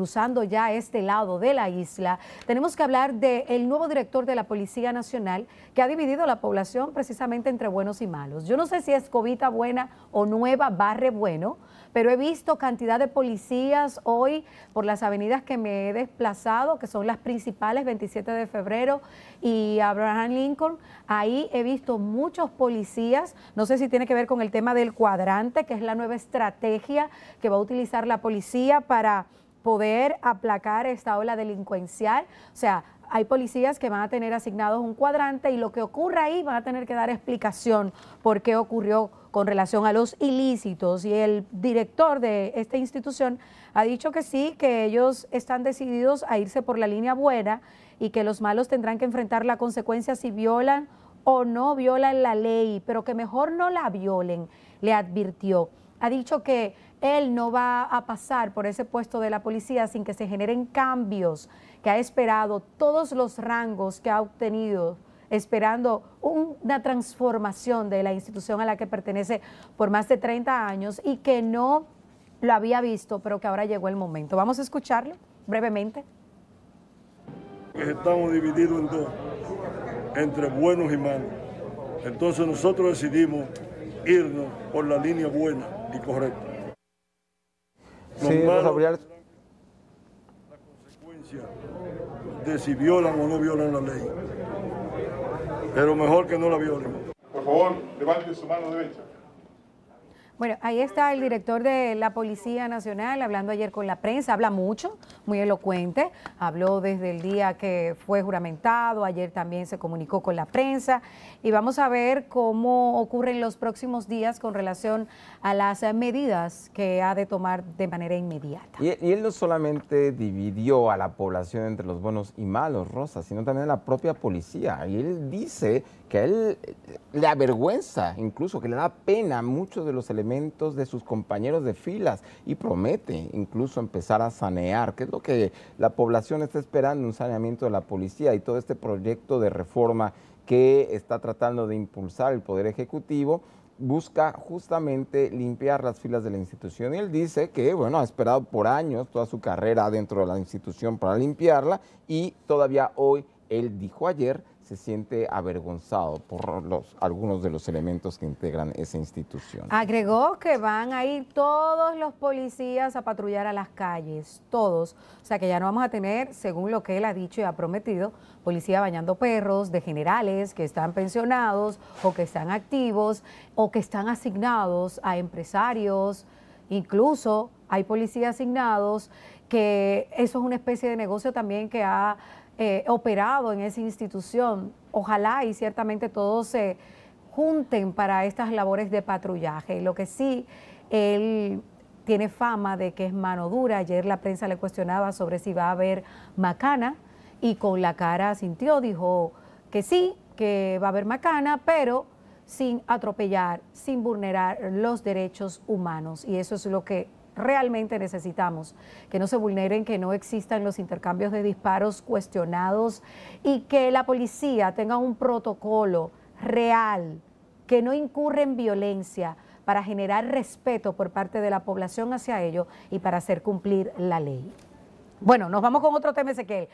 cruzando ya este lado de la isla, tenemos que hablar del nuevo director de la Policía Nacional, que ha dividido la población precisamente entre buenos y malos. Yo no sé si es cobita buena o nueva barre bueno, pero he visto cantidad de policías hoy por las avenidas que me he desplazado, que son las principales, 27 de febrero y Abraham Lincoln. Ahí he visto muchos policías, no sé si tiene que ver con el tema del cuadrante, que es la nueva estrategia que va a utilizar la policía para poder aplacar esta ola delincuencial. O sea, hay policías que van a tener asignados un cuadrante y lo que ocurra ahí van a tener que dar explicación por qué ocurrió con relación a los ilícitos. Y el director de esta institución ha dicho que sí, que ellos están decididos a irse por la línea buena y que los malos tendrán que enfrentar la consecuencia si violan o no violan la ley, pero que mejor no la violen, le advirtió. Ha dicho que él no va a pasar por ese puesto de la policía sin que se generen cambios, que ha esperado todos los rangos que ha obtenido, esperando una transformación de la institución a la que pertenece por más de 30 años y que no lo había visto, pero que ahora llegó el momento. Vamos a escucharlo brevemente. Estamos divididos en dos, entre buenos y malos. Entonces nosotros decidimos irnos por la línea buena y correcta. Los malos, la consecuencia de si violan o no violan la ley, pero mejor que no la violen. Por favor, levante su mano derecha. Bueno, ahí está el director de la Policía Nacional hablando ayer con la prensa. Habla mucho, muy elocuente, habló desde el día que fue juramentado, ayer también se comunicó con la prensa y vamos a ver cómo ocurren los próximos días con relación a las medidas que ha de tomar de manera inmediata. Y él no solamente dividió a la población entre los buenos y malos, Rosa, sino también a la propia policía, y él dice que a él le avergüenza, incluso que le da pena a muchos de los elementos de sus compañeros de filas, y promete incluso empezar a sanear, que es lo que la población está esperando, un saneamiento de la policía y todo este proyecto de reforma que está tratando de impulsar el Poder Ejecutivo. Busca justamente limpiar las filas de la institución y él dice que, bueno, ha esperado por años toda su carrera dentro de la institución para limpiarla y todavía hoy, él dijo ayer, se siente avergonzado por algunos de los elementos que integran esa institución. Agregó que van a ir todos los policías a patrullar a las calles, todos. O sea que ya no vamos a tener, según lo que él ha dicho y ha prometido, policía bañando perros de generales que están pensionados o que están activos o que están asignados a empresarios. Incluso hay policías asignados que eso es una especie de negocio también que ha operado en esa institución. Ojalá y ciertamente todos se junten para estas labores de patrullaje. Lo que sí, él tiene fama de que es mano dura. Ayer la prensa le cuestionaba sobre si va a haber macana y con la cara sintió, dijo que sí, que va a haber macana, pero sin atropellar, sin vulnerar los derechos humanos. Y eso es lo que realmente necesitamos, que no se vulneren, que no existan los intercambios de disparos cuestionados y que la policía tenga un protocolo real, que no incurra en violencia para generar respeto por parte de la población hacia ello y para hacer cumplir la ley. Bueno, nos vamos con otro tema, Ezequiel.